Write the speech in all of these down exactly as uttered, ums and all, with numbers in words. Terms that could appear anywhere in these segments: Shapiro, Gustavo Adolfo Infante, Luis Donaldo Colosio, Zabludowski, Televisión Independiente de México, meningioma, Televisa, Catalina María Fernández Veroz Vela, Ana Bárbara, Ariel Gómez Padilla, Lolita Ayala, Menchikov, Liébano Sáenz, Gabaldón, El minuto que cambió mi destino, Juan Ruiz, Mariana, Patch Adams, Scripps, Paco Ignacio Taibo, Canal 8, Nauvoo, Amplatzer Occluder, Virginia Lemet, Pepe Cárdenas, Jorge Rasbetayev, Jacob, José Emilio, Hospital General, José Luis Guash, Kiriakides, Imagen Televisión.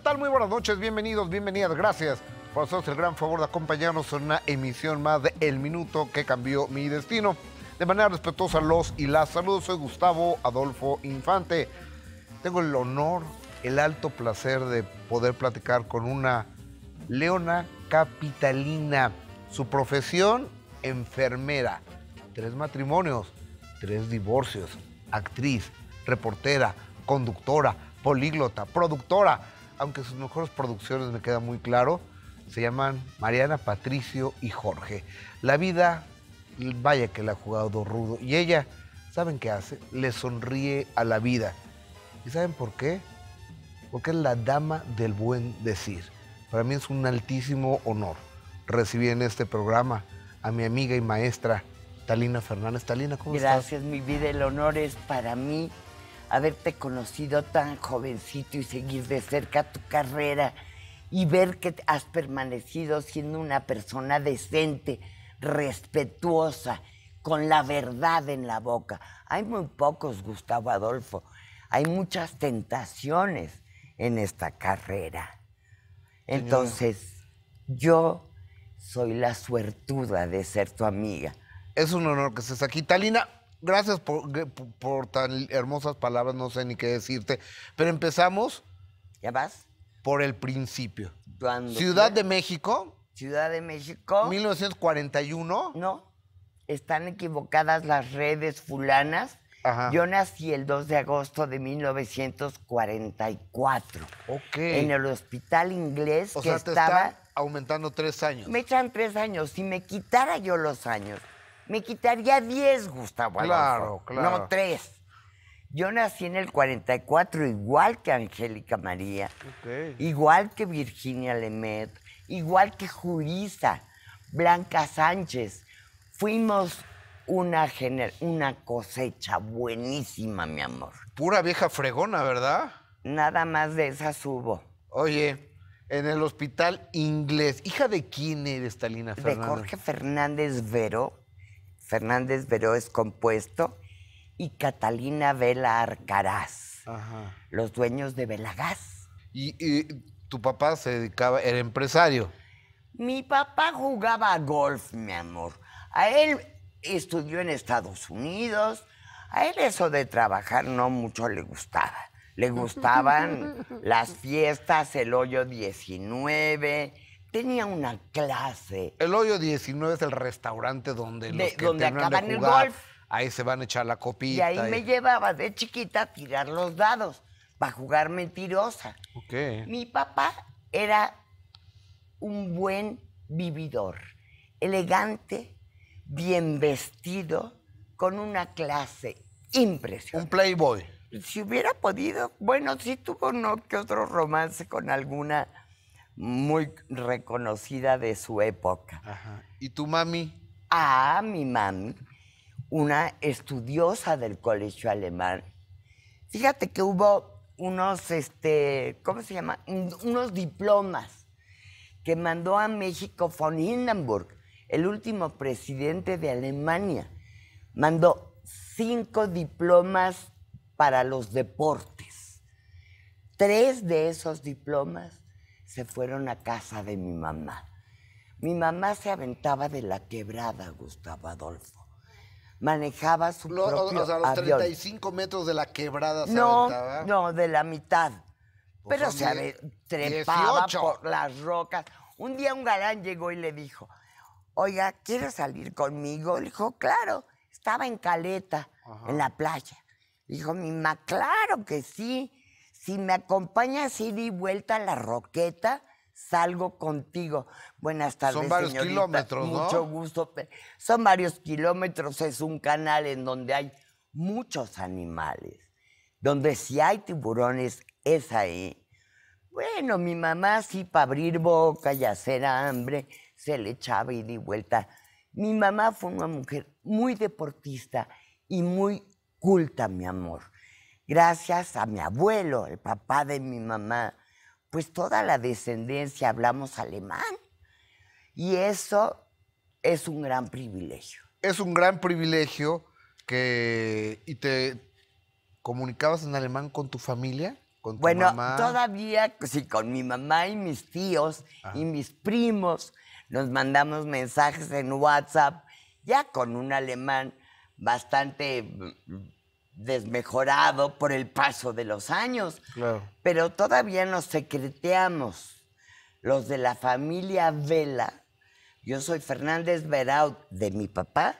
¿Qué tal? Muy buenas noches, bienvenidos, bienvenidas, gracias por hacernos el gran favor de acompañarnos en una emisión más de El minuto que cambió mi destino. De manera respetuosa los y las saludos, soy Gustavo Adolfo Infante. Tengo el honor, el alto placer de poder platicar con una leona capitalina. Su profesión, enfermera. Tres matrimonios, tres divorcios, actriz, reportera, conductora, políglota, productora, aunque sus mejores producciones, me queda muy claro, se llaman Mariana, Patricio y Jorge. La vida, vaya que la ha jugado rudo, y ella, ¿saben qué hace? Le sonríe a la vida. ¿Y saben por qué? Porque es la dama del buen decir. Para mí es un altísimo honor recibir en este programa a mi amiga y maestra, Talina Fernández. Talina, ¿cómo Gracias, estás? Gracias, mi vida, el honor es para mí haberte conocido tan jovencito y seguir de cerca tu carrera y ver que has permanecido siendo una persona decente, respetuosa, con la verdad en la boca. Hay muy pocos, Gustavo Adolfo. Hay muchas tentaciones en esta carrera. Entonces, Señora. yo soy la suertuda de ser tu amiga. Es un honor que estés aquí, Talina. Gracias por, por, por tan hermosas palabras, no sé ni qué decirte. Pero empezamos... ¿Ya vas? Por el principio. Cuando Ciudad fue... de México. Ciudad de México. mil novecientos cuarenta y uno. No, están equivocadas las redes fulanas. Ajá. Yo nací el dos de agosto de mil novecientos cuarenta y cuatro. Ok. En el hospital inglés o que sea, estaba... te están aumentando tres años. Me echan tres años. Si me quitara yo los años... Me quitaría diez, Gustavo Adolfo. Claro, claro. No, tres. Yo nací en el cuarenta y cuatro, igual que Angélica María, okay, igual que Virginia Lemet, igual que Jurisa, Blanca Sánchez. Fuimos una, gener una cosecha buenísima, mi amor. Pura vieja fregona, ¿verdad? Nada más de esas hubo. Oye... En el hospital inglés. ¿Hija de quién eres, Talina Fernández? De Jorge Fernández Veroz. Fernández Veroz es compuesto, y Catalina Vela Arcaraz, ajá, los dueños de Vela Gas. ¿Y, ¿Y tu papá se dedicaba, era empresario? Mi papá jugaba golf, mi amor. A él estudió en Estados Unidos, a él eso de trabajar no mucho le gustaba. Le gustaban las fiestas, el hoyo diecinueve... Tenía una clase. El hoyo diecinueve es el restaurante donde los de, que donde acaban de jugar, el golf. Ahí se van a echar la copita. Y ahí y... me llevaba de chiquita a tirar los dados para jugar mentirosa. Okay. Mi papá era un buen vividor, elegante, bien vestido, con una clase impresionante. Un playboy. Si hubiera podido, bueno, sí tuvo no que otro romance con alguna... muy reconocida de su época. Ajá. ¿Y tu mami? Ah, mi mami, una estudiosa del colegio alemán. Fíjate que hubo unos, este, ¿cómo se llama? Unos diplomas que mandó a México von Hindenburg, el último presidente de Alemania. Mandó cinco diplomas para los deportes. Tres de esos diplomas se fueron a casa de mi mamá. Mi mamá se aventaba de la quebrada, Gustavo Adolfo. Manejaba su Lo, propio o sea, los avión. treinta y cinco metros de la quebrada se no, aventaba. No, de la mitad. Pues pero se aventaba, trepaba dieciocho por las rocas. Un día un galán llegó y le dijo, oiga, ¿quieres salir conmigo? Le dijo, claro. Estaba en Caleta, ajá, en la playa. Le dijo, mi mamá, claro que sí. Si me acompañas ida y vuelta a La Roqueta, salgo contigo. Buenas tardes, señorita. Son varios señorita. kilómetros, ¿no? Mucho gusto. Son varios kilómetros. Es un canal en donde hay muchos animales. Donde si hay tiburones, es ahí. Bueno, mi mamá sí, para abrir boca y hacer hambre, se le echaba ida y vuelta. Mi mamá fue una mujer muy deportista y muy culta, mi amor. Gracias a mi abuelo, el papá de mi mamá, pues toda la descendencia hablamos alemán. Y eso es un gran privilegio. Es un gran privilegio que... ¿Y te comunicabas en alemán con tu familia? ¿Con tu bueno, mamá? Todavía, sí, con mi mamá y mis tíos Ajá. y mis primos. Nos mandamos mensajes en WhatsApp, ya con un alemán bastante desmejorado por el paso de los años. Claro. Pero todavía nos secreteamos. Los de la familia Vela. Yo soy Fernández Veroz de mi papá,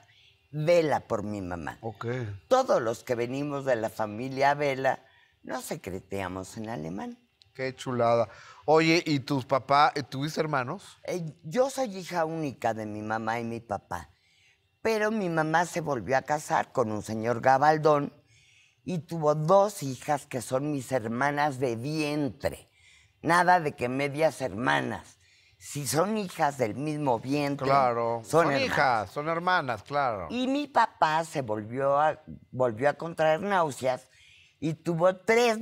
Vela por mi mamá. Okay. Todos los que venimos de la familia Vela nos secreteamos en alemán. Qué chulada. Oye, ¿y tus papás, tuviste hermanos? Eh, yo soy hija única de mi mamá y mi papá. Pero mi mamá se volvió a casar con un señor Gabaldón y tuvo dos hijas que son mis hermanas de vientre. Nada de que medias hermanas. Si son hijas del mismo vientre, claro. son, son hijas, son hermanas, claro. Y mi papá se volvió a, volvió a contraer náuseas y tuvo tres,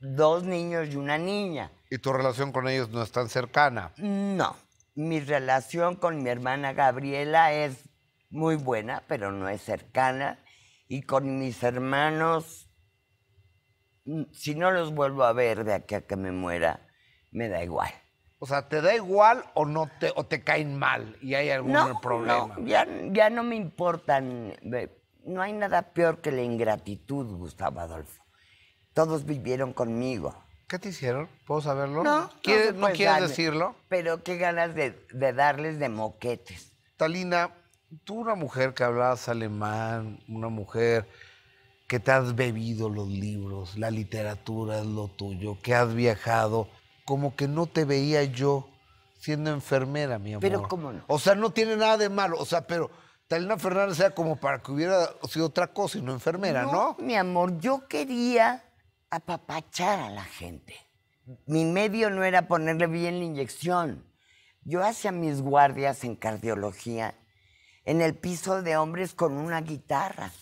dos niños y una niña. ¿Y tu relación con ellos no es tan cercana? No. Mi relación con mi hermana Gabriela es muy buena, pero no es cercana. Y con mis hermanos, si no los vuelvo a ver de aquí a que me muera, me da igual. O sea, ¿te da igual o no te, o te caen mal y hay algún no, problema? No, ya, ya no me importan. No hay nada peor que la ingratitud, Gustavo Adolfo. Todos vivieron conmigo. ¿Qué te hicieron? ¿Puedo saberlo? No, ¿Quieres, no, pues, ¿no quieres dale, decirlo? Pero qué ganas de, de darles de moquetes. Talina, tú una mujer que hablabas alemán, una mujer que te has bebido los libros, la literatura es lo tuyo, que has viajado... Como que no te veía yo siendo enfermera, mi amor. Pero cómo no. O sea, no tiene nada de malo. O sea, pero Talina Fernández era como para que hubiera sido otra cosa y no enfermera, ¿no? No, mi amor, yo quería apapachar a la gente. Mi medio no era ponerle bien la inyección. Yo hacía mis guardias en cardiología en el piso de hombres con una guitarra.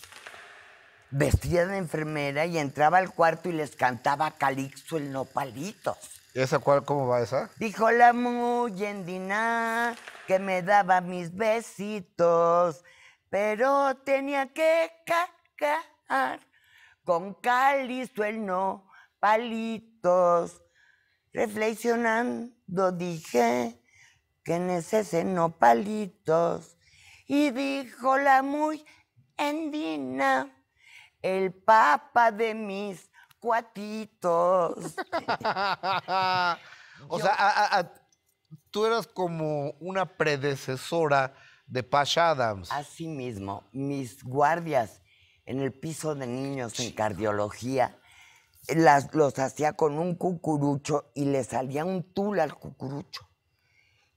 Vestida de enfermera y entraba al cuarto y les cantaba Calixto el Nopalitos. ¿Y esa cuál, cómo va esa? Dijo la muyendina que me daba mis besitos, pero tenía que cagar con Calixto el no palitos. Reflexionando dije que en ese no palitos. Y dijo la muyendina, el papa de mis cuatitos. O Yo, sea, a, a, tú eras como una predecesora de Patch Adams. Así mismo, mis guardias en el piso de niños Chico. en cardiología las, los hacía con un cucurucho y le salía un tul al cucurucho.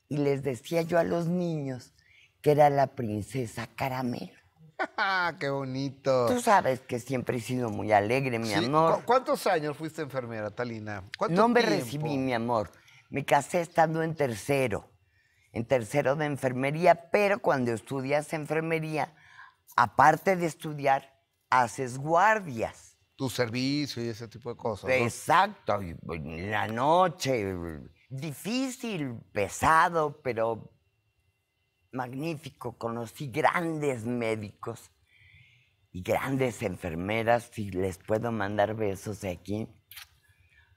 Y les decía yo a los niños que era la princesa Caramelo. ¡Qué bonito! Tú sabes que siempre he sido muy alegre, mi sí. amor. ¿Cu ¿Cuántos años fuiste enfermera, Talina? ¿Cuánto No me tiempo? recibí, mi amor. Me casé estando en tercero, en tercero de enfermería, pero cuando estudias enfermería, aparte de estudiar, haces guardias. Tu servicio y ese tipo de cosas, ¿no? Exacto. La noche, difícil, pesado, pero... magnífico, conocí grandes médicos y grandes enfermeras, si les puedo mandar besos de aquí.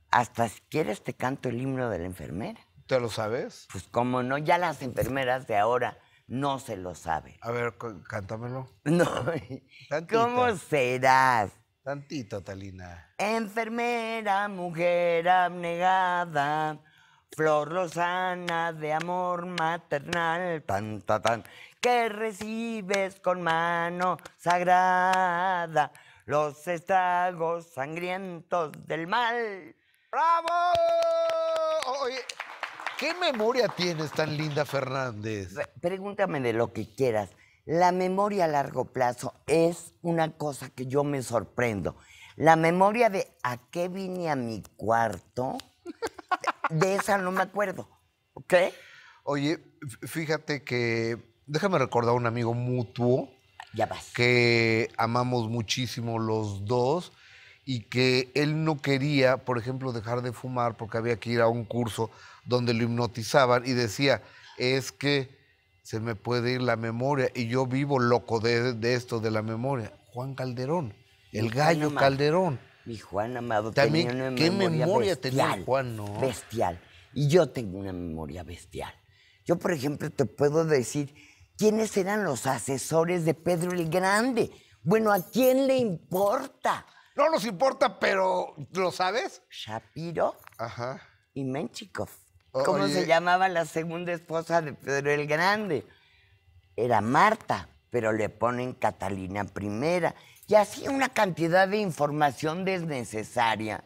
Hasta si quieres te canto el himno de la enfermera. ¿Te lo sabes? Pues cómo no, ya las enfermeras de ahora no se lo saben. A ver, cántamelo. No. Tantito. ¿Cómo serás? Tantito, Talina. Enfermera, mujer abnegada, flor lozana de amor maternal, tan, tan, tan, que recibes con mano sagrada los estragos sangrientos del mal. ¡Bravo! Oye, ¿qué memoria tienes tan linda, Fernández? Pregúntame de lo que quieras. La memoria a largo plazo es una cosa que yo me sorprendo. La memoria de a qué vine a mi cuarto... De esa no me acuerdo, ¿ok? Oye, fíjate que... Déjame recordar a un amigo mutuo... Ya vas. ...que amamos muchísimo los dos... y que él no quería, por ejemplo, dejar de fumar... porque había que ir a un curso donde lo hipnotizaban... y decía, es que se me puede ir la memoria... y yo vivo loco de, de esto, de la memoria. Juan Calderón, el gallo Calderón... Mi Juan Amado también, tenía una memoria, memoria bestial, tenía Juan, ¿no? Bestial. Y yo tengo una memoria bestial. Yo, por ejemplo, te puedo decir quiénes eran los asesores de Pedro el Grande. Bueno, ¿a quién le importa? No nos importa, pero ¿lo sabes? Shapiro, ajá, y Menchikov. ¿Cómo Oye. se llamaba la segunda esposa de Pedro el Grande? Era Marta, pero le ponen Catalina primera. Y así una cantidad de información desnecesaria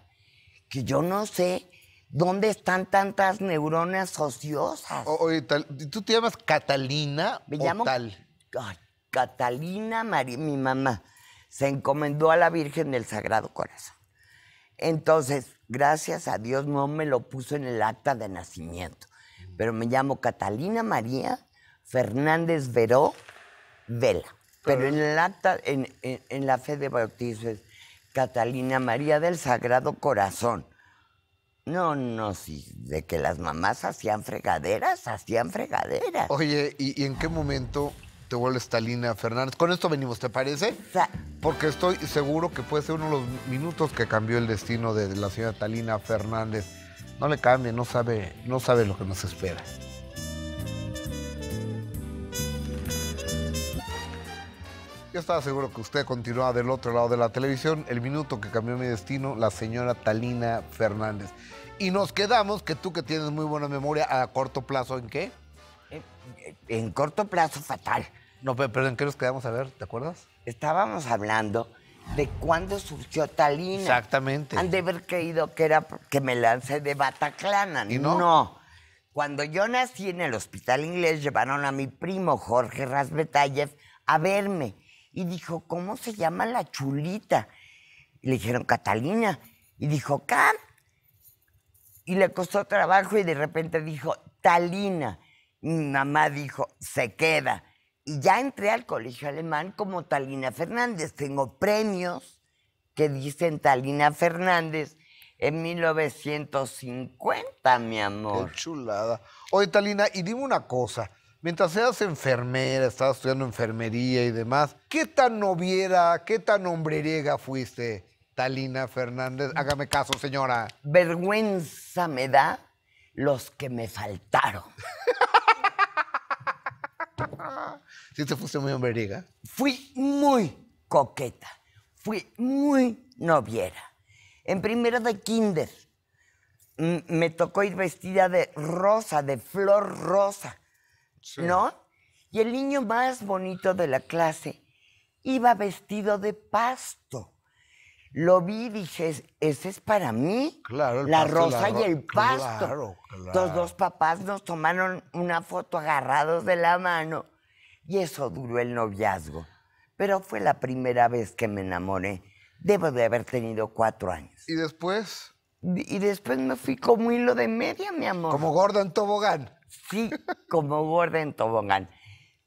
que yo no sé dónde están tantas neuronas ociosas. O, oye, ¿tú te llamas Catalina Me o llamo, tal? Ay, Catalina María, mi mamá. Se encomendó a la Virgen del Sagrado Corazón. Entonces, gracias a Dios, no me lo puso en el acta de nacimiento. Pero me llamo Catalina María Fernández Veroz Vela. Pero en el acta, en, en, en la fe de bautizo es Catalina María del Sagrado Corazón. No, no, sí, de que las mamás hacían fregaderas, hacían fregaderas. Oye, ¿y, y en qué momento te vuelves Talina Fernández? Con esto venimos, ¿te parece? Sa Porque estoy seguro que puede ser uno de los minutos que cambió el destino de la señora Talina Fernández. No le cambie, no sabe, no sabe lo que nos espera. Yo estaba seguro que usted continuaba del otro lado de la televisión. El minuto que cambió mi destino, la señora Talina Fernández. Y nos quedamos, que tú que tienes muy buena memoria, a corto plazo, ¿en qué? En corto plazo, fatal. No, pero ¿en qué nos quedamos? A ver, ¿te acuerdas? Estábamos hablando de cuándo surgió Talina. Exactamente. Han de haber creído que era que me lancé de Bataclana. ¿Y no? No. Cuando yo nací en el hospital inglés, llevaron a mi primo Jorge Rasbetayev a verme. Y dijo, ¿cómo se llama la chulita? Y le dijeron, Catalina. Y dijo, ¿Cam? Y le costó trabajo y de repente dijo, Talina. Mi mamá dijo, se queda. Y ya entré al colegio alemán como Talina Fernández. Tengo premios que dicen Talina Fernández en mil novecientos cincuenta, mi amor. Qué chulada. Oye, Talina, y dime una cosa. Mientras eras enfermera, estabas estudiando enfermería y demás, ¿qué tan noviera, qué tan hombreriega fuiste, Talina Fernández? Hágame caso, señora. Vergüenza me da los que me faltaron. ¿Sí te fuiste muy hombreriega? Fui muy coqueta, fui muy noviera. En primero de kinder, me tocó ir vestida de rosa, de flor rosa, sí, ¿no? Y el niño más bonito de la clase iba vestido de pasto. Lo vi y dije, ese es para mí, claro, el la pasto, rosa la ro y el pasto. Claro, claro. Los dos papás nos tomaron una foto agarrados de la mano y eso duró el noviazgo. Pero fue la primera vez que me enamoré. Debo de haber tenido cuatro años. ¿Y después? Y después me fui como hilo de media, mi amor. ¿Como gorda en tobogán? Sí, como gorda en tobogán.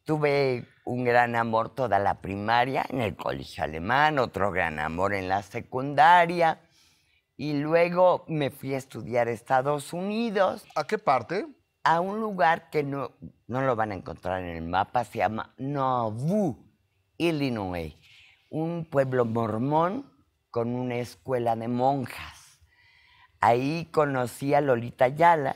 Tuve un gran amor toda la primaria en el colegio alemán, otro gran amor en la secundaria y luego me fui a estudiar a Estados Unidos. ¿A qué parte? A un lugar que no, no lo van a encontrar en el mapa, se llama Nauvoo, Illinois. Un pueblo mormón con una escuela de monjas. Ahí conocí a Lolita Ayala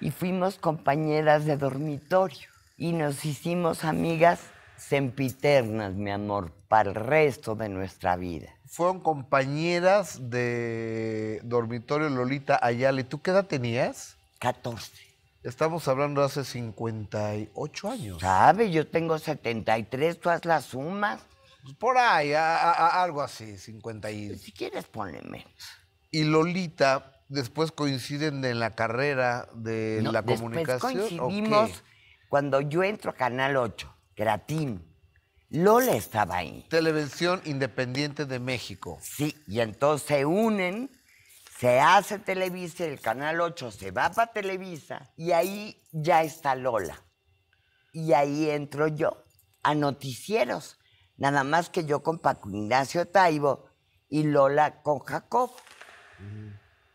y fuimos compañeras de dormitorio y nos hicimos amigas sempiternas, mi amor, para el resto de nuestra vida. Fueron compañeras de dormitorio Lolita Ayala. ¿Y tú qué edad tenías? catorce. Estamos hablando de hace cincuenta y ocho años. ¿Sabes? Yo tengo setenta y tres, tú haz las sumas. Por ahí, a, a, a algo así, cincuenta y... Si quieres, ponle menos. Y Lolita... ¿Después coinciden en la carrera de no, la comunicación? Después coincidimos cuando yo entro a Canal ocho, que era team. Lola estaba ahí. Televisión Independiente de México. Sí, y entonces se unen, se hace Televisa, el Canal ocho se va para Televisa, y ahí ya está Lola. Y ahí entro yo a noticieros, nada más que yo con Paco Ignacio Taibo y Lola con Jacob. Mm.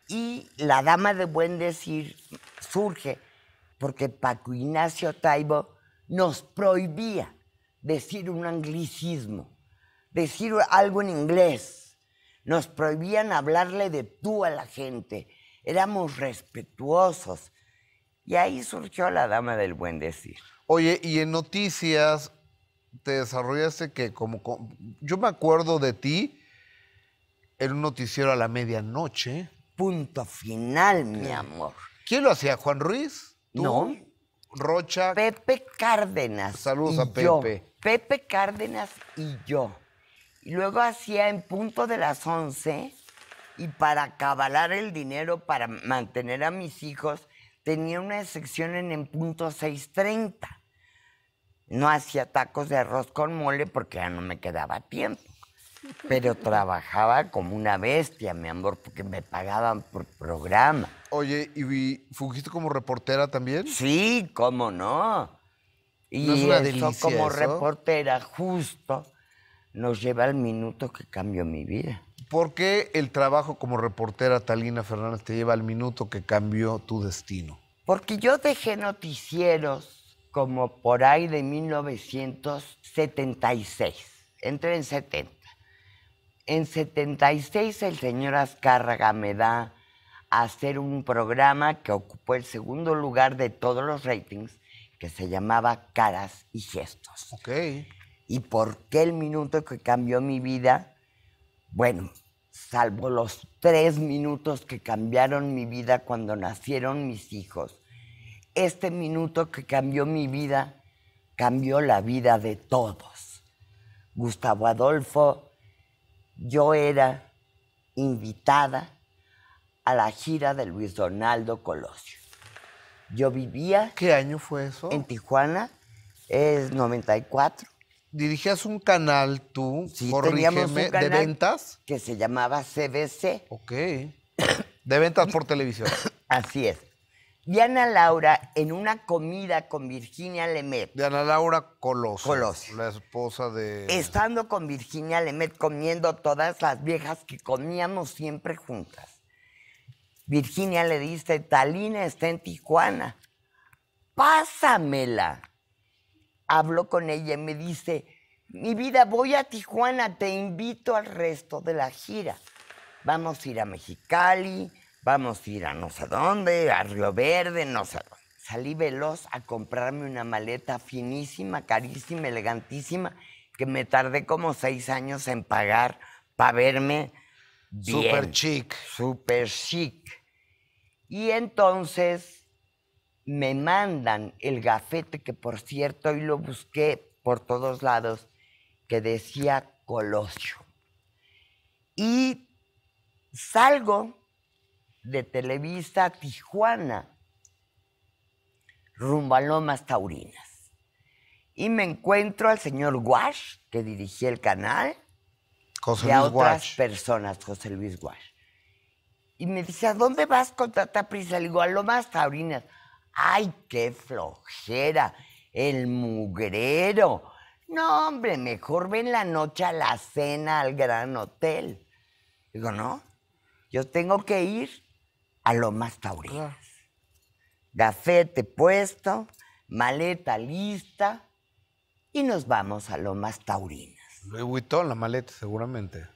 Y La Dama del Buen Decir surge porque Paco Ignacio Taibo nos prohibía decir un anglicismo, decir algo en inglés, Nos prohibían hablarle de tú a la gente. Éramos respetuosos. Y ahí surgió La Dama del Buen Decir. Oye, y en noticias te desarrollaste que como... como yo me acuerdo de ti en un noticiero a la medianoche. Punto Final, mi amor. ¿Quién lo hacía? ¿Juan Ruiz? ¿Tú? No. ¿Rocha? Pepe Cárdenas. Saludos a Pepe. Yo. Pepe Cárdenas y yo. Y luego hacía En punto de las once, y para acabalar el dinero para mantener a mis hijos, tenía una sección en En punto seis treinta. No hacía tacos de arroz con mole porque ya no me quedaba tiempo. Pero trabajaba como una bestia, mi amor, porque me pagaban por programa. Oye, ¿y fungiste como reportera también? Sí, cómo no. Y ¿no es una delicia eso, como eso? Reportera, justo, nos lleva al minuto que cambió mi vida. ¿Por qué el trabajo como reportera, Talina Fernández, te lleva al minuto que cambió tu destino? Porque yo dejé noticieros como por ahí de mil novecientos setenta y seis. Entré en setenta. En setenta y seis el señor Azcárraga me da a hacer un programa que ocupó el segundo lugar de todos los ratings, que se llamaba Caras y Gestos. Okay. ¿Y por qué El minuto que cambió mi vida? Bueno, salvo los tres minutos que cambiaron mi vida cuando nacieron mis hijos, este minuto que cambió mi vida cambió la vida de todos. Gustavo Adolfo, yo era invitada a la gira de Luis Donaldo Colosio. Yo vivía... ¿Qué año fue eso? En Tijuana, es noventa y cuatro. ¿Dirigías un canal tú, sí, teníamos un canal de ventas? Que se llamaba C B C. Ok. De ventas por televisión. Así es. Diana Laura, en una comida con Virginia Lemet. Diana Laura Colosio, Colosio. La esposa de... Estando con Virginia Lemet, comiendo todas las viejas que comíamos siempre juntas. Virginia le dice, Talina está en Tijuana, pásamela. Hablo con ella y me dice, mi vida, voy a Tijuana, te invito al resto de la gira. Vamos a ir a Mexicali... Vamos a ir a no sé dónde, a Río Verde, no sé dónde. Salí veloz a comprarme una maleta finísima, carísima, elegantísima, que me tardé como seis años en pagar para verme bien. Súper chic. Súper chic. Y entonces me mandan el gafete, que por cierto hoy lo busqué por todos lados, que decía Colosio. Y salgo de Televisa a Tijuana, rumbo a Lomas Taurinas. Y me encuentro al señor Guash, que dirigía el canal, José y Luis a otras Guash. personas, José Luis Guash. Y me dice, ¿a dónde vas con tanta prisa? Le digo, a Lomas Taurinas. ¡Ay, qué flojera! El mugrero. No, hombre, mejor ven la noche a la cena al Gran Hotel. Digo, no, yo tengo que ir a Lomas Taurinas. Gafete puesto, maleta lista, y nos vamos a Lomas Taurinas. Louis Vuitton la maleta, seguramente.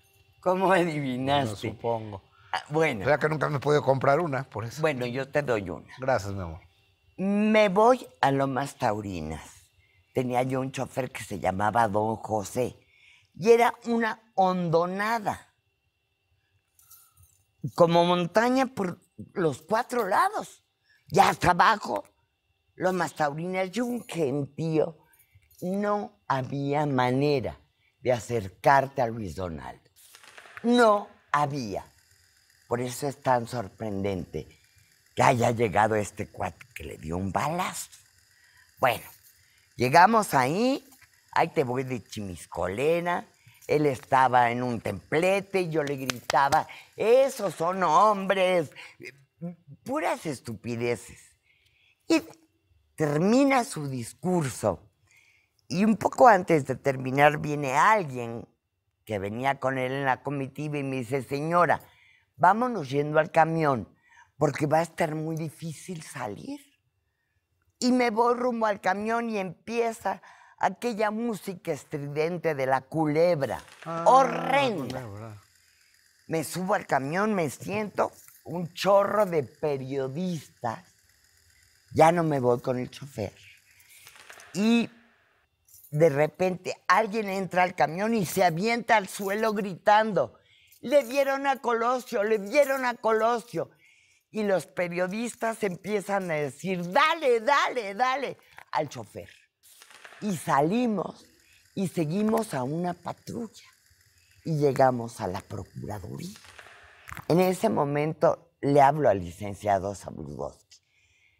¿Cómo adivinaste? Bueno, supongo. Ah, bueno. O sea que nunca me he podido comprar una, por eso. Bueno, yo te doy una. Gracias, mi amor. Me voy a Lomas Taurinas. Tenía yo un chofer que se llamaba don José, y era una hondonada, como montaña por los cuatro lados. Ya hasta abajo, Lomas Taurinas, y un gentío. No había manera de acercarte a Luis Donaldo. No había. Por eso es tan sorprendente que haya llegado este cuate que le dio un balazo. Bueno, llegamos ahí, ahí te voy de Chimiscolena. Él estaba en un templete y yo le gritaba, esos son hombres, puras estupideces. Y termina su discurso. Y un poco antes de terminar viene alguien que venía con él en la comitiva y me dice, señora, vámonos yendo al camión porque va a estar muy difícil salir. Y me voy rumbo al camión y empieza aquella música estridente de La Culebra, ah, horrenda. La Culebra. me subo al camión, me siento, un chorro de periodistas. Ya no me voy con el chofer. Y de repente alguien entra al camión y se avienta al suelo gritando, le dieron a Colosio, le dieron a Colosio. Y los periodistas empiezan a decir, dale, dale, dale, al chofer. Y salimos y seguimos a una patrulla y llegamos a la Procuraduría. En ese momento le hablo al licenciado Zabludowski.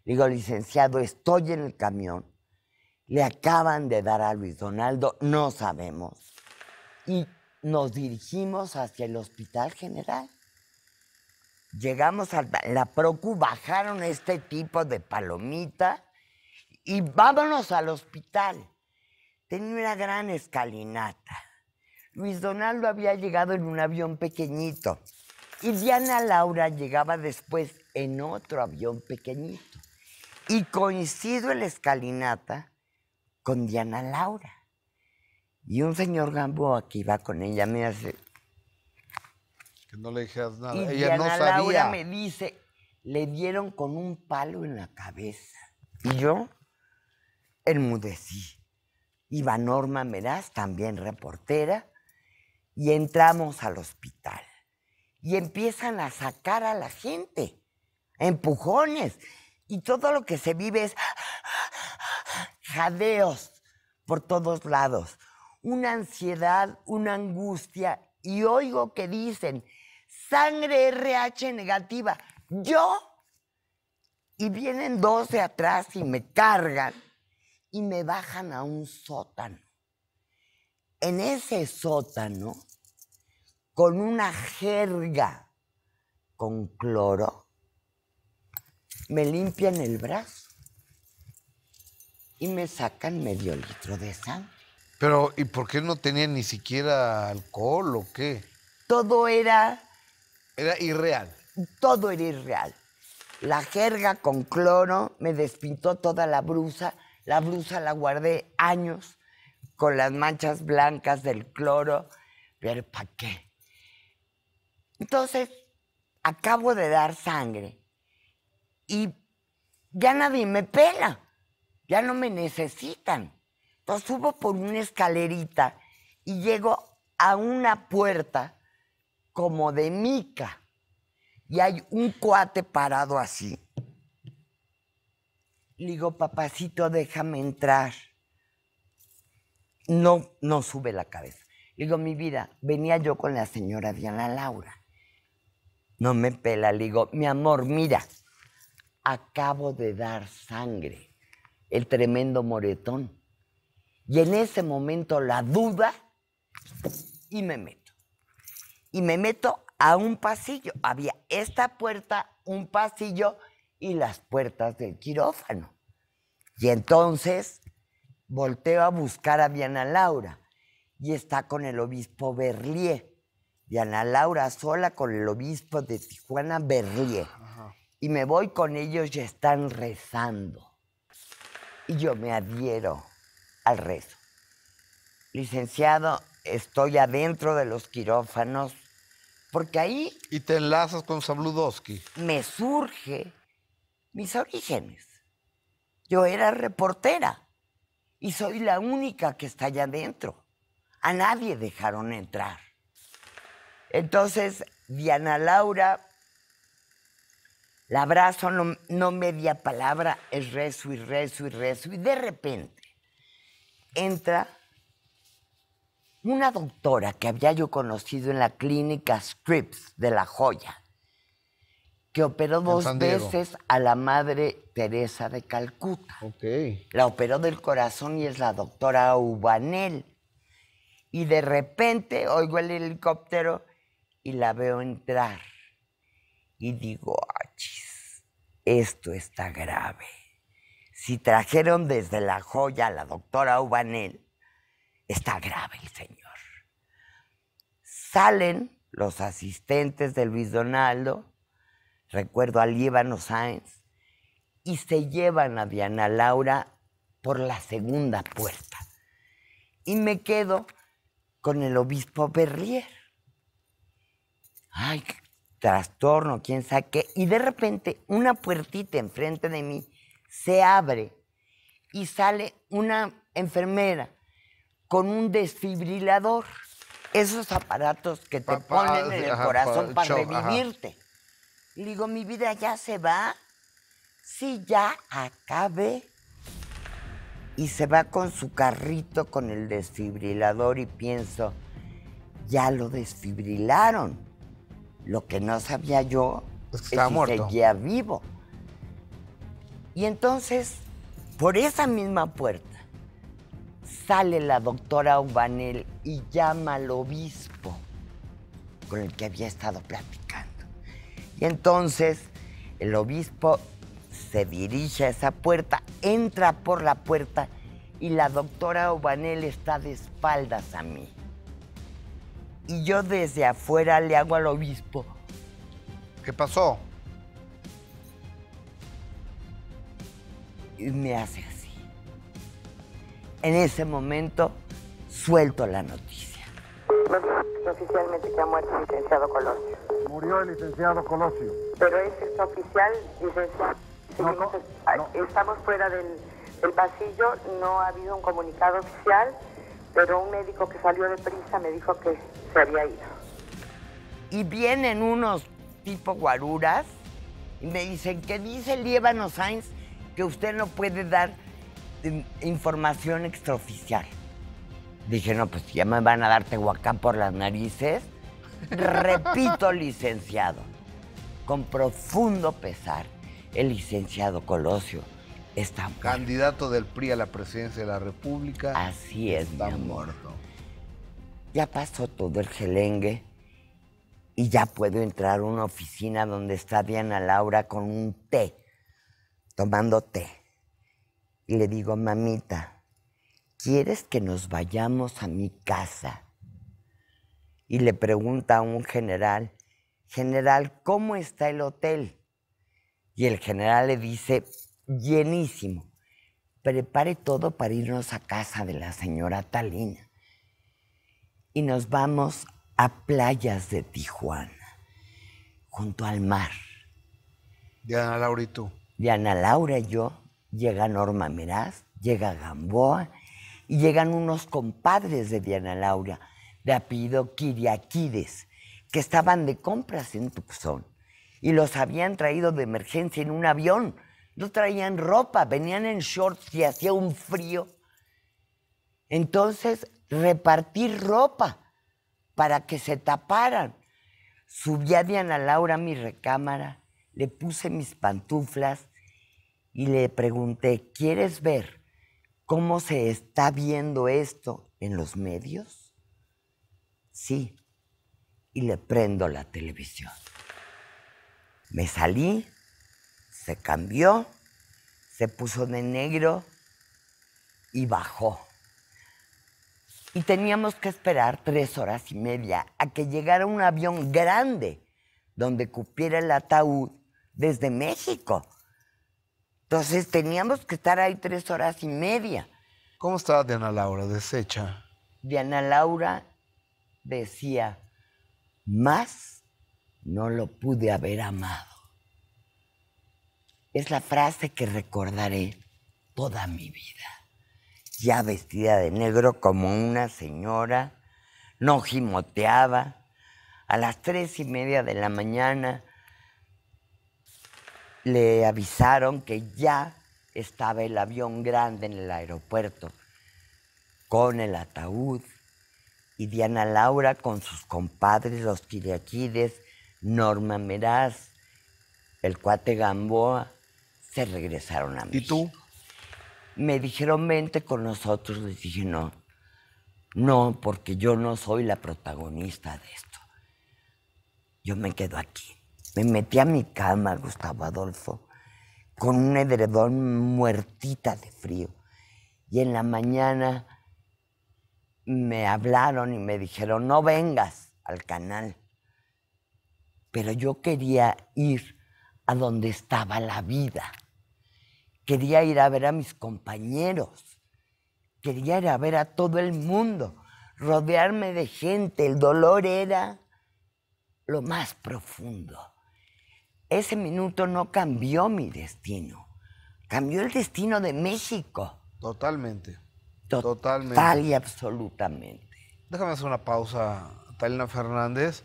Le digo, licenciado, estoy en el camión. Le acaban de dar a Luis Donaldo, no sabemos. Y nos dirigimos hacia el Hospital General. Llegamos a la Procu, bajaron este tipo de palomita y vámonos al hospital. Tenía una gran escalinata. Luis Donaldo había llegado en un avión pequeñito y Diana Laura llegaba después en otro avión pequeñito. Y coincido en la escalinata con Diana Laura. Y un señor Gamboa que iba con ella me hace... Que no le dijeras nada. Y ella Diana no sabía. Laura me dice, le dieron con un palo en la cabeza. Y yo enmudecí. Iba Norma Meraz, también reportera, y entramos al hospital. Y empiezan a sacar a la gente, empujones. Y todo lo que se vive es jadeos por todos lados. Una ansiedad, una angustia. Y oigo que dicen, sangre R H negativa. Yo, y vienen dos de atrás y me cargan y me bajan a un sótano. En ese sótano, con una jerga con cloro, me limpian el brazo y me sacan medio litro de sangre. Pero, ¿y por qué no tenían ni siquiera alcohol o qué? Todo era... Era irreal. Todo era irreal. La jerga con cloro me despintó toda la blusa. La blusa la guardé años con las manchas blancas del cloro. Pero, ¿para qué? Entonces, acabo de dar sangre y ya nadie me pela. Ya no me necesitan. Entonces subo por una escalerita y llego a una puerta como de mica. Y hay un cuate parado así. Le digo, papacito, déjame entrar. No, no sube la cabeza. Le digo, mi vida, venía yo con la señora Diana Laura. No me pela. Le digo, mi amor, mira, acabo de dar sangre. El tremendo moretón. Y en ese momento la duda y me meto. Y me meto a un pasillo. Había esta puerta, un pasillo y las puertas del quirófano. Y entonces volteo a buscar a Diana Laura y está con el obispo Berlier. Diana Laura sola con el obispo de Tijuana, Berlier. Ajá. Y me voy con ellos y están rezando. Y yo me adhiero al rezo. Licenciado, estoy adentro de los quirófanos, porque ahí... Y te enlazas con Zabludowski. Me surge mis orígenes. Yo era reportera y soy la única que está allá adentro. A nadie dejaron entrar. Entonces, Diana Laura, la abrazo, no, no media palabra, es rezo y rezo y rezo, y de repente entra una doctora que había yo conocido en la clínica Scripps de La Joya, que operó dos veces a la madre Teresa de Calcuta. Okay. La operó del corazón y es la doctora Ubanel. Y de repente oigo el helicóptero y la veo entrar. Y digo, achis, esto está grave. Si trajeron desde La Joya a la doctora Ubanel, está grave el señor. Salen los asistentes de Luis Donaldo, recuerdo a Liébano Sáenz, y se llevan a Diana Laura por la segunda puerta. Y me quedo con el obispo Berlier. ay, qué trastorno, quién sabe qué. Y de repente una puertita enfrente de mí se abre y sale una enfermera con un desfibrilador. Esos aparatos que te Papá, ponen en el ajá, corazón para show, revivirte. Ajá. Y le digo, mi vida ya se va. Sí, ya acabé. Y se va con su carrito con el desfibrilador y pienso, ya lo desfibrilaron. Lo que no sabía yo es que si muerto. seguía vivo. Y entonces, por esa misma puerta, sale la doctora Ubanel y llama al obispo con el que había estado platicando. Y entonces el obispo se dirige a esa puerta, entra por la puerta y la doctora Ubanel está de espaldas a mí. Y yo desde afuera le hago al obispo. ¿Qué pasó? Y me hace así. En ese momento, suelto la noticia. Oficialmente que ha muerto el licenciado Colosio. Murió el licenciado Colosio. Pero es extraoficial, licenciado. No, no, no. Estamos fuera del, del pasillo, no ha habido un comunicado oficial, pero un médico que salió de prisa me dijo que se había ido. Y vienen unos tipo guaruras y me dicen, ¿qué dice Liébano Sáenz? Que usted no puede dar información extraoficial. Dije, no, pues ya me van a dar Tehuacán por las narices. Repito, licenciado, con profundo pesar, el licenciado Colosio está muerto. Candidato del P R I a la presidencia de la República. Así es, mi amor. Muerto. Ya pasó todo el gelengue y ya puedo entrar a una oficina donde está Diana Laura con un té, tomando té. Y le digo, mamita, ¿quieres que nos vayamos a mi casa? Y le pregunta a un general, general, ¿cómo está el hotel? Y el general le dice, llenísimo, prepare todo para irnos a casa de la señora Talina. Y nos vamos a playas de Tijuana, junto al mar. Diana Laura y tú. Diana Laura y yo. Llega Norma Meraz, llega Gamboa y llegan unos compadres de Diana Laura, de apellido Kiriakides, que estaban de compras en Tucson y los habían traído de emergencia en un avión. No traían ropa, venían en shorts y hacía un frío. Entonces, repartir ropa para que se taparan. Subí a Diana Laura a mi recámara, le puse mis pantuflas y le pregunté, ¿quieres ver cómo se está viendo esto en los medios? Sí. Y le prendo la televisión. Me salí, se cambió, se puso de negro y bajó. Y teníamos que esperar tres horas y media a que llegara un avión grande donde cupiera el ataúd desde México. Entonces teníamos que estar ahí tres horas y media. ¿Cómo estaba Diana Laura? Deshecha. Diana Laura decía, más no lo pude haber amado. Es la frase que recordaré toda mi vida. Ya vestida de negro como una señora, no gimoteaba. A las tres y media de la mañana le avisaron que ya estaba el avión grande en el aeropuerto con el ataúd y Diana Laura con sus compadres, los Kiriakides, Norma Meraz, el cuate Gamboa, se regresaron a México. ¿Y tú? Me dijeron, vente con nosotros. Les dije, no, no, porque yo no soy la protagonista de esto. Yo me quedo aquí. Me metí a mi cama, Gustavo Adolfo, con un edredón muertita de frío. Y en la mañana me hablaron y me dijeron, no vengas al canal. Pero yo quería ir a donde estaba la vida. Quería ir a ver a mis compañeros. Quería ir a ver a todo el mundo, rodearme de gente. El dolor era lo más profundo. Ese minuto no cambió mi destino, cambió el destino de México. Totalmente. Tot Totalmente. Total y absolutamente. Déjame hacer una pausa, Talina Fernández.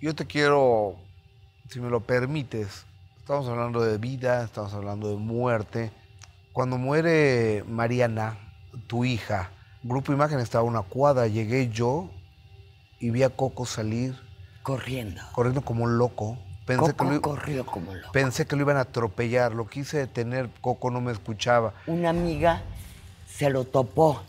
Yo te quiero, si me lo permites, estamos hablando de vida, estamos hablando de muerte. Cuando muere Mariana, tu hija, Grupo Imagen estaba a una cuadra, llegué yo y vi a Coco salir. Corriendo. Corriendo como un loco. Pensé Coco que lo, corrió como loco. Pensé que lo iban a atropellar, lo quise detener, Coco no me escuchaba. Una amiga se lo topó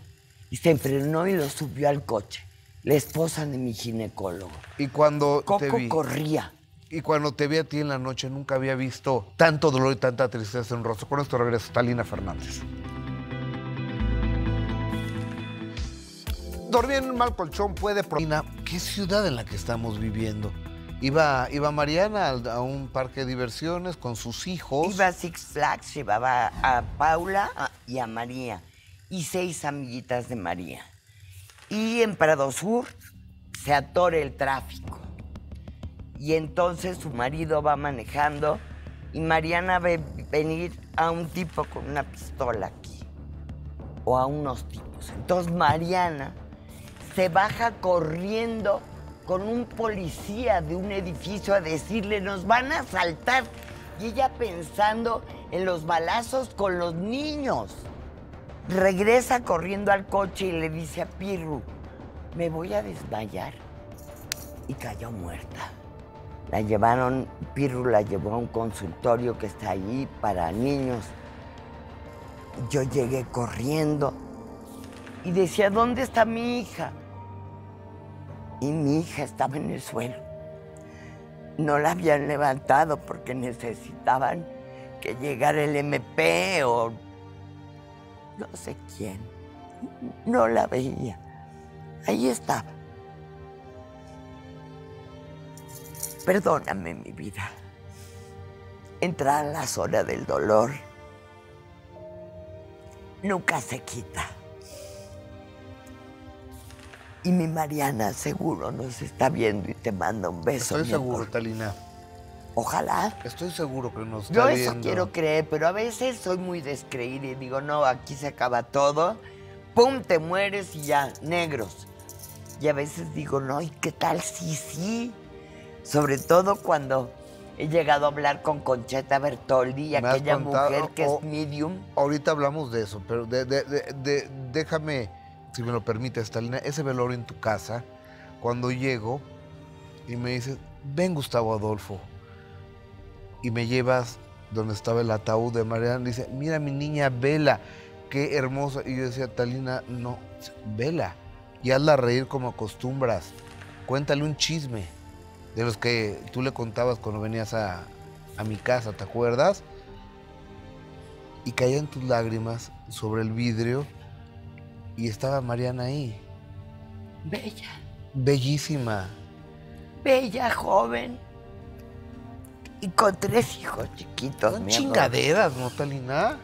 y se enfrenó y lo subió al coche. La esposa de mi ginecólogo. Y cuando Coco te vi, corría. Y cuando te vi a ti en la noche, nunca había visto tanto dolor y tanta tristeza en un rostro. Con esto regreso, Talina Fernández. Dormir en un mal colchón puede... ¿Qué ciudad en la que estamos viviendo? Iba, iba Mariana a un parque de diversiones con sus hijos. Iba a Six Flags, llevaba a Paula y a María. Y seis amiguitas de María. Y en Prado Sur se atora el tráfico. Y entonces su marido va manejando y Mariana ve venir a un tipo con una pistola aquí. O a unos tipos. Entonces Mariana... se baja corriendo con un policía de un edificio a decirle, nos van a asaltar. Y ella pensando en los balazos con los niños. Regresa corriendo al coche y le dice a Pirru, me voy a desmayar. Y cayó muerta. La llevaron, Pirru la llevó a un consultorio que está allí para niños. Yo llegué corriendo y decía, ¿dónde está mi hija? Y mi hija estaba en el suelo. No la habían levantado porque necesitaban que llegara el eme pe o no sé quién. No la veía. Ahí estaba. Perdóname, mi vida. Entrar a las horas del dolor nunca se quita. Y mi Mariana seguro nos está viendo y te manda un beso. Estoy seguro, amor. Talina. Ojalá. Estoy seguro que nos está viendo. Yo eso quiero creer, pero a veces soy muy descreída y digo, no, aquí se acaba todo. Pum, te mueres y ya, negros. Y a veces digo, no, ¿y qué tal? Sí, sí. Sobre todo cuando he llegado a hablar con Concheta Bertoldi, y aquella contado, mujer que o, es medium. Ahorita hablamos de eso, pero de, de, de, de, déjame... si me lo permites, Talina, ese velorio en tu casa, cuando llego y me dices, ven Gustavo Adolfo, y me llevas donde estaba el ataúd de Mariana, dice, mira mi niña Vela, qué hermosa. Y yo decía, Talina, no, Vela, y hazla reír como acostumbras, cuéntale un chisme de los que tú le contabas cuando venías a, a mi casa, ¿te acuerdas? Y caían tus lágrimas sobre el vidrio. Y estaba Mariana ahí. Bella. Bellísima. Bella, joven. Y con tres hijos chiquitos. Son chingaderas, ¿no, Talina?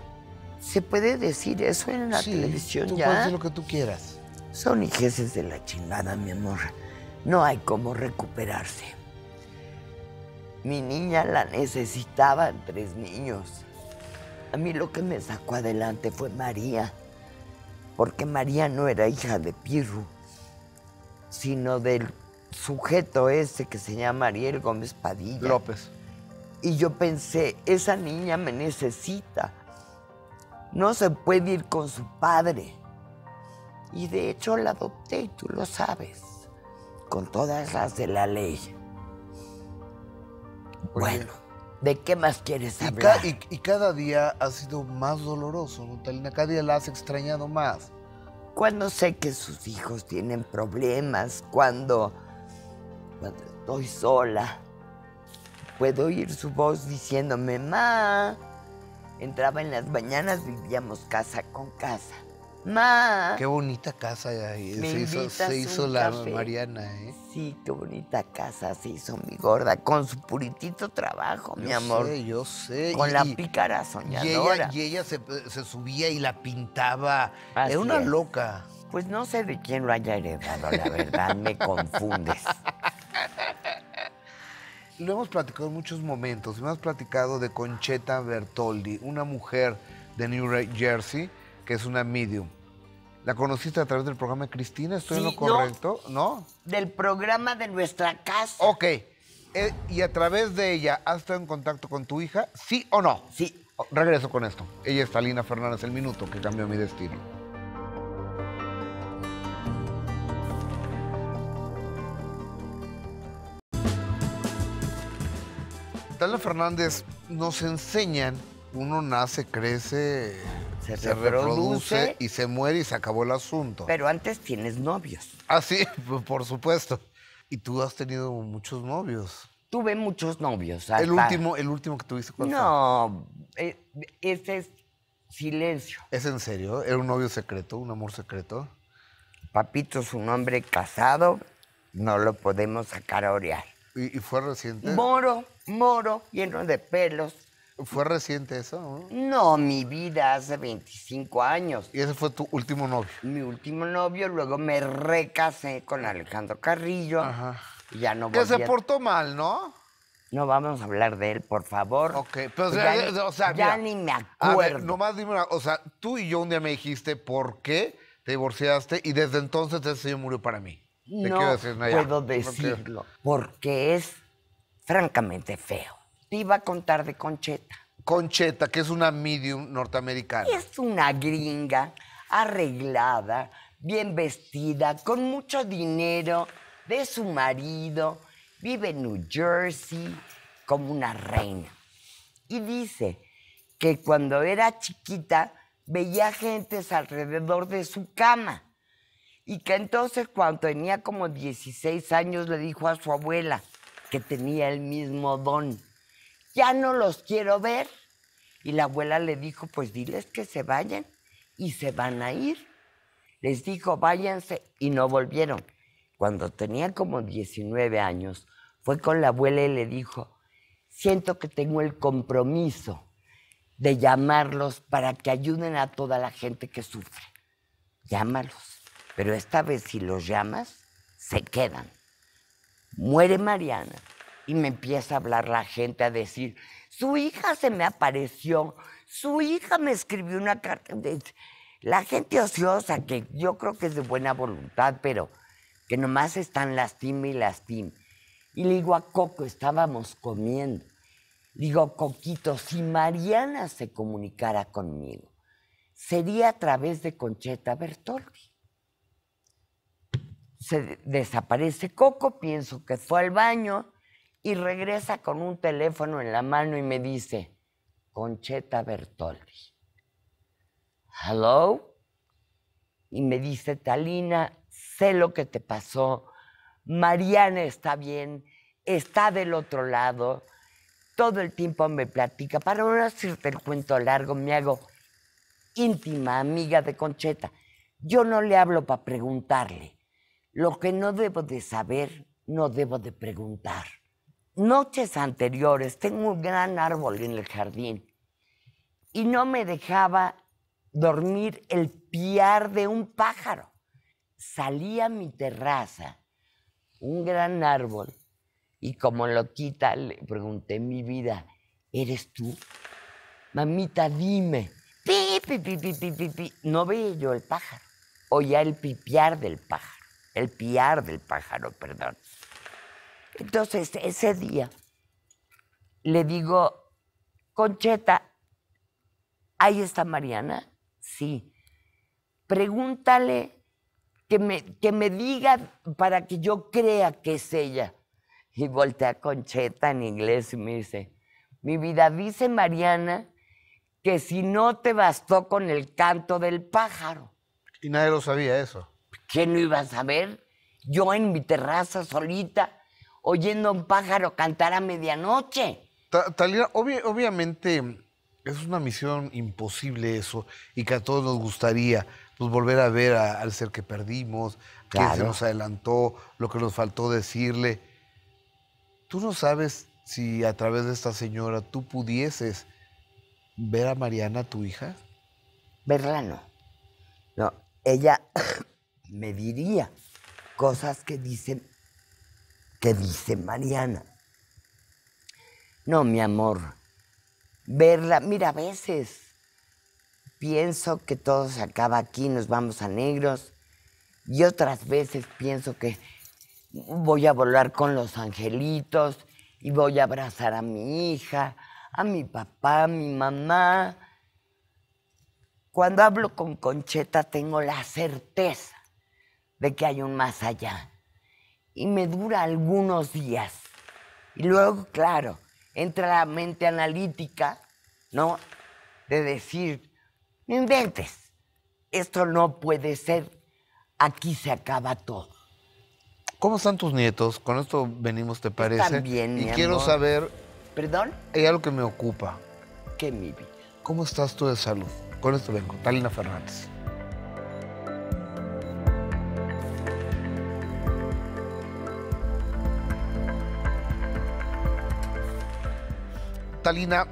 ¿Se puede decir eso en la sí, televisión tú ya? Puedes decir lo que tú quieras. Son hijeces de la chingada, mi amor. No hay cómo recuperarse. Mi niña la necesitaban tres niños. A mí lo que me sacó adelante fue María. Porque María no era hija de Pirru, sino del sujeto ese que se llama Ariel Gómez Padilla. López. Y yo pensé, esa niña me necesita. No se puede ir con su padre. Y de hecho la adopté, y tú lo sabes, con todas las de la ley. Oye. Bueno, ¿de qué más quieres hablar? Y, ca y, y cada día ha sido más doloroso, ¿no, Talina? Cada día la has extrañado más. Cuando sé que sus hijos tienen problemas, cuando, cuando estoy sola, puedo oír su voz diciéndome, ma. Entraba en las mañanas, vivíamos casa con casa. Ma. Qué bonita casa ahí. Se hizo, se hizo la café. Mariana, ¿eh? Sí, qué bonita casa se hizo mi gorda, con su puritito trabajo, yo mi amor. Yo sé, yo sé. Con y, la pícara soñadora. Y ella, y ella se, se subía y la pintaba. Así Era una es. loca. Pues no sé de quién lo haya heredado, la verdad, me confundes. lo hemos platicado en muchos momentos. Hemos platicado de Concheta Bertoldi, una mujer de New Jersey, que es una medium. ¿La conociste a través del programa de Cristina? ¿Estoy sí, en lo correcto? No, ¿no? Del programa de nuestra casa. Ok. Eh, ¿Y a través de ella has estado en contacto con tu hija? ¿Sí o no? Sí. Oh, regreso con esto. Ella es Talina Fernández, El minuto que cambió mi destino. Talina Fernández, nos enseñan, uno nace, crece, se, se reproduce, reproduce y se muere y se acabó el asunto. Pero antes tienes novios. Ah, sí, por supuesto. Y tú has tenido muchos novios. Tuve muchos novios. Hasta... ¿El último, el último que tuviste? ¿Cuál fue? No, ese es silencio. ¿Es en serio? ¿Era un novio secreto, un amor secreto? Papito es un hombre casado, no lo podemos sacar a orear. ¿Y, y fue reciente? Moro, moro, lleno de pelos. ¿Fue reciente eso? No, mi vida hace veinticinco años. ¿Y ese fue tu último novio? Mi último novio, luego me recasé con Alejandro Carrillo. Ajá. Y ya no volví. Que se portó mal, ¿no? No vamos a hablar de él, por favor. Ok, pero ya, o sea, ni, o sea, ya mira, ni me acuerdo. A ver, nomás dime una cosa. Tú y yo un día me dijiste por qué te divorciaste y desde entonces ese señor murió para mí. ¿Te no decir, puedo decirlo, porque es francamente feo. Te iba a contar de Concheta. Concheta, que es una medium norteamericana. Es una gringa, arreglada, bien vestida, con mucho dinero, de su marido, vive en New Jersey como una reina. Y dice que cuando era chiquita veía gentes alrededor de su cama y que entonces cuando tenía como dieciséis años le dijo a su abuela que tenía el mismo don. Ya no los quiero ver. Y la abuela le dijo, pues diles que se vayan. Y se van a ir. Les dijo, váyanse. Y no volvieron. Cuando tenía como diecinueve años, fue con la abuela y le dijo, siento que tengo el compromiso de llamarlos para que ayuden a toda la gente que sufre. Llámalos. Pero esta vez si los llamas, se quedan. Muere Mariana. Y me empieza a hablar la gente, a decir, su hija se me apareció, su hija me escribió una carta. La gente ociosa, que yo creo que es de buena voluntad, pero que nomás están lastima y lastima. Y le digo a Coco, estábamos comiendo. Le digo, Coquito, si Mariana se comunicara conmigo, sería a través de Concheta Bertoldi. Se desaparece Coco, pienso que fue al baño, y regresa con un teléfono en la mano y me dice, Concheta Bertoldi. Hello. Y me dice, Talina, sé lo que te pasó. Mariana está bien, está del otro lado. Todo el tiempo me platica. Para no hacerte el cuento largo, me hago íntima amiga de Concheta. Yo no le hablo para preguntarle. Lo que no debo de saber, no debo de preguntar. Noches anteriores, tengo un gran árbol en el jardín y no me dejaba dormir el piar de un pájaro. Salí a mi terraza, un gran árbol, y como loquita le pregunté, mi vida, ¿eres tú? Mamita, dime. Pi, pi, pi, pi, pi, pi, pi. No veía yo el pájaro, oía el pipiar del pájaro, el piar del pájaro, perdón. Entonces, ese día, le digo, Concheta, ¿ahí está Mariana? Sí. Pregúntale que me, que me diga para que yo crea que es ella. Y voltea a Concheta en inglés y me dice, mi vida, dice Mariana que si no te bastó con el canto del pájaro. Y nadie lo sabía eso. ¿Quién lo iba a saber? Yo en mi terraza solita, oyendo a un pájaro cantar a medianoche. Ta Talina, obvi obviamente es una misión imposible eso, y que a todos nos gustaría pues, volver a ver a, al ser que perdimos, claro, quién se nos adelantó, lo que nos faltó decirle. Tú no sabes si a través de esta señora tú pudieses ver a Mariana, tu hija. Verla no. No, ella me diría cosas que dicen... que dice Mariana. No, mi amor, verla, mira, a veces pienso que todo se acaba aquí, nos vamos a negros, y otras veces pienso que voy a volar con los angelitos y voy a abrazar a mi hija, a mi papá, a mi mamá. Cuando hablo con Concheta tengo la certeza de que hay un más allá. Y me dura algunos días. Y luego, claro, entra la mente analítica, ¿no? De decir, no inventes, esto no puede ser, aquí se acaba todo. ¿Cómo están tus nietos? Con esto venimos, ¿te parece? Están bien, mi amor. Y quiero saber... ¿Perdón? Hay algo que me ocupa. ¿Qué, mi vida? ¿Cómo estás tú de salud? Con esto vengo, Talina Fernández. Talina,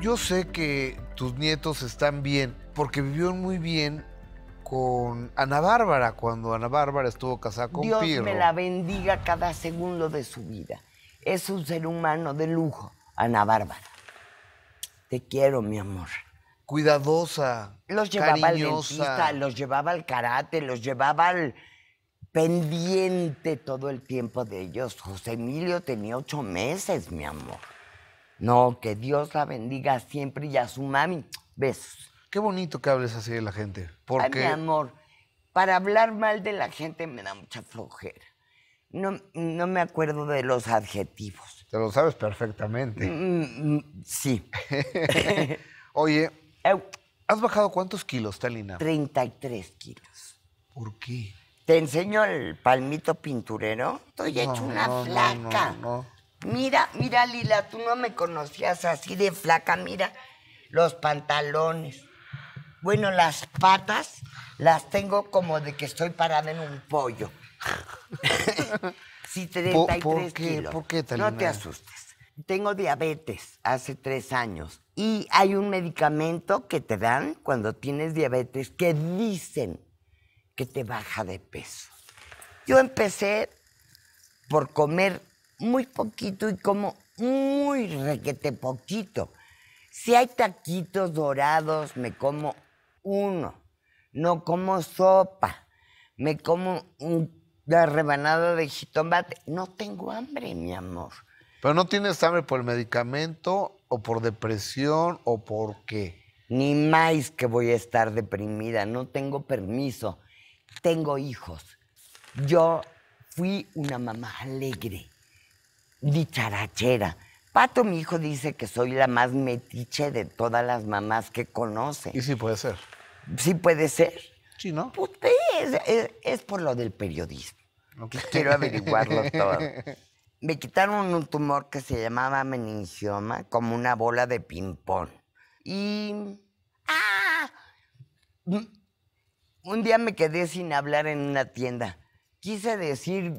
yo sé que tus nietos están bien, porque vivieron muy bien con Ana Bárbara, cuando Ana Bárbara estuvo casada con Pirru. Dios me la bendiga cada segundo de su vida. Es un ser humano de lujo, Ana Bárbara. Te quiero, mi amor. Cuidadosa, los llevaba cariñosa. Al dentista, los llevaba al karate, los llevaba al pendiente todo el tiempo de ellos. José Emilio tenía ocho meses, mi amor. No, que Dios la bendiga siempre y a su mami. Besos. Qué bonito que hables así de la gente. Porque... Ay, mi amor, para hablar mal de la gente me da mucha flojera. No, no me acuerdo de los adjetivos. Te lo sabes perfectamente. Mm, mm, sí. Oye, ¿has bajado cuántos kilos, Talina? treinta y tres kilos. ¿Por qué? ¿Te enseño el palmito pinturero? Estoy no, hecho una no, flaca. No, no, no. Mira, mira, Lila, tú no me conocías así de flaca, mira los pantalones. Bueno, las patas las tengo como de que estoy parada en un pollo. Sí, treinta y tres ¿Por qué? Kilos. ¿Por qué, Talina? No te asustes. Tengo diabetes hace tres años y hay un medicamento que te dan cuando tienes diabetes que dicen que te baja de peso. Yo empecé por comer muy poquito y como muy requete poquito. Si hay taquitos dorados, me como uno. No como sopa. Me como una rebanada de jitomate. No tengo hambre, mi amor. ¿Pero no tienes hambre por el medicamento o por depresión o por qué? Ni más que voy a estar deprimida. No tengo permiso. Tengo hijos. Yo fui una mamá alegre. Dicharachera. Pato, mi hijo, dice que soy la más metiche de todas las mamás que conoce. Y sí puede ser. Sí puede ser. Sí, ¿no? Pues es, es, es por lo del periodismo. Okay. Quiero averiguarlo todo. Me quitaron un tumor que se llamaba meningioma, como una bola de ping-pong. Y... ¡Ah! Un día me quedé sin hablar en una tienda. Quise decir...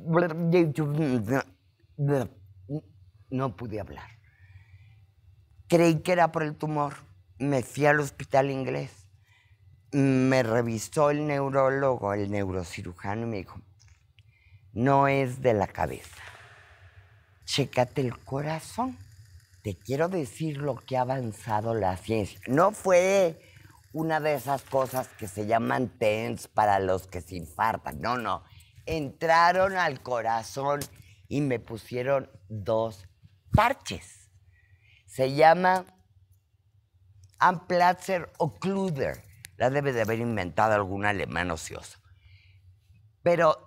No pude hablar. Creí que era por el tumor. Me fui al hospital inglés. Me revisó el neurólogo, el neurocirujano, y me dijo, no es de la cabeza. Chécate el corazón. Te quiero decir lo que ha avanzado la ciencia. No fue una de esas cosas que se llaman TENS para los que se infartan. No, no. Entraron al corazón y me pusieron dos parches. Se llama Amplatzer Occluder. La debe de haber inventado algún alemán ocioso. Pero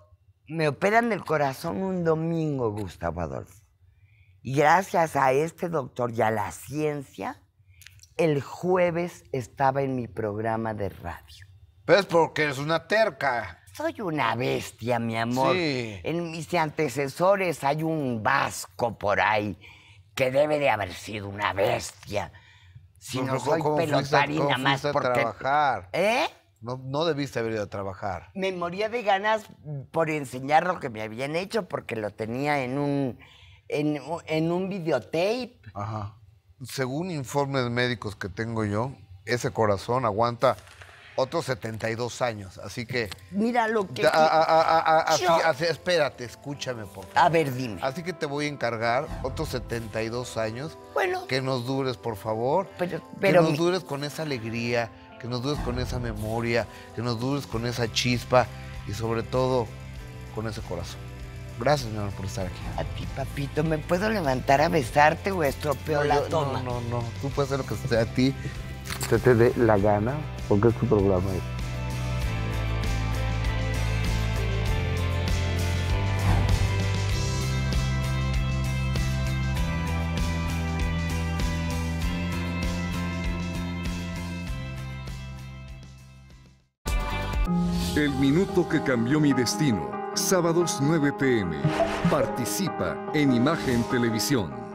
me operan del corazón un domingo, Gustavo Adolfo. Y gracias a este doctor y a la ciencia, el jueves estaba en mi programa de radio. Pues porque eres una terca. Soy una bestia, mi amor. Sí. En mis antecesores hay un vasco por ahí que debe de haber sido una bestia. Si no, no soy pelotarina más porque... trabajar. ¿Eh? No, no debiste haber ido a trabajar. Me moría de ganas por enseñar lo que me habían hecho porque lo tenía en un, en, en un videotape. Ajá. Según informes médicos que tengo yo, ese corazón aguanta Otros setenta y dos años, así que... Mira lo que... A, a, a, a, a, yo... así, espérate, escúchame, por favor. A ver, dime. Así que te voy a encargar otros setenta y dos años. Bueno. Que nos dures, por favor. Pero, pero... Que nos dures con esa alegría, que nos dures con esa memoria, que nos dures con esa chispa y, sobre todo, con ese corazón. Gracias, mi amor, por estar aquí. A ti, papito. ¿Me puedo levantar a besarte o estropeo no, la yo, toma? No, no, no. Tú puedes hacer lo que sea a ti. Que te dé la gana, porque es tu programa. El minuto que cambió mi destino. Sábados nueve pm. Participa en Imagen Televisión.